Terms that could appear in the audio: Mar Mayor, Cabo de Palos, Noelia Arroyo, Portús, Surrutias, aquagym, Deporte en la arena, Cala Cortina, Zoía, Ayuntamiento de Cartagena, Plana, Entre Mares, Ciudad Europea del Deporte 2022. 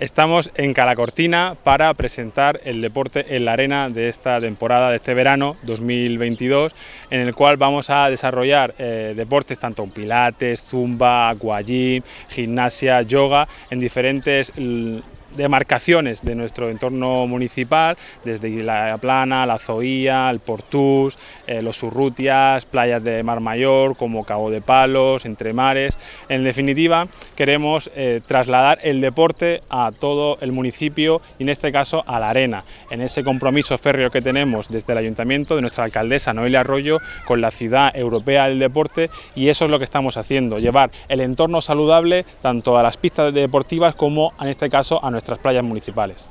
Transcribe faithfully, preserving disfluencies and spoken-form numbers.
Estamos en Cala Cortina para presentar el deporte en la arena de esta temporada, de este verano dos mil veintidós, en el cual vamos a desarrollar eh, deportes tanto pilates, zumba, aquagym, gimnasia, yoga, en diferentes demarcaciones de nuestro entorno municipal, desde la Plana, la Zoía, el Portús, eh, los Surrutias, playas de Mar Mayor como Cabo de Palos, Entre Mares. En definitiva, queremos eh, trasladar el deporte a todo el municipio y en este caso a la arena, en ese compromiso férreo que tenemos desde el ayuntamiento, de nuestra alcaldesa Noelia Arroyo, con la ciudad europea del deporte, y eso es lo que estamos haciendo, llevar el entorno saludable tanto a las pistas deportivas como en este caso a nuestra nuestras playas municipales.